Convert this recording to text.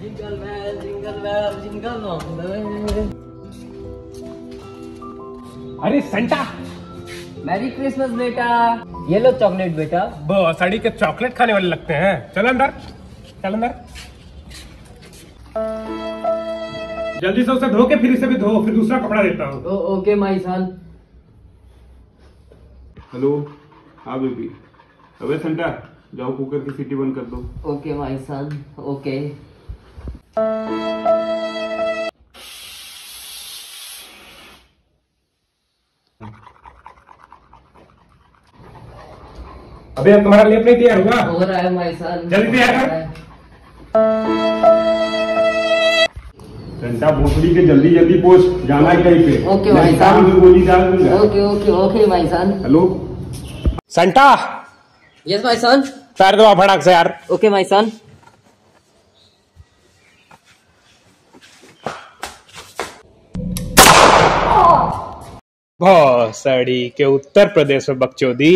Jingle bell jingle. अरे Santa, merry Christmas बेटा। ये लो चॉकलेट बेटा। बहुत साड़ी के चॉकलेट खाने वाले लगते हैं। चल अंदर, चल अंदर। जल्दी से उसे धो के फिर इसे भी धो, फिर दूसरा कपड़ा देता हूँ। Okay my son. हेलो, हाँ बेबी। अबे सेंटा, जाओ कुकर की सीटी बंद कर दो। Okay my son, okay. अबे अब तुम्हारा लेप नहीं तैयार हुआ? हो रहा है माय सन। जल्दी तैयार कर। घंटा भोसड़ी के जल्दी जल्दी पहुंच, जाना है कहीं पे। Okay my son. गोली डाल दूंगा। Okay okay okay my son. Hello Santa. Yes my son. पैर दो फटाक से यार। Okay my son. भोसड़ी के उत्तर प्रदेश में बकचोदी।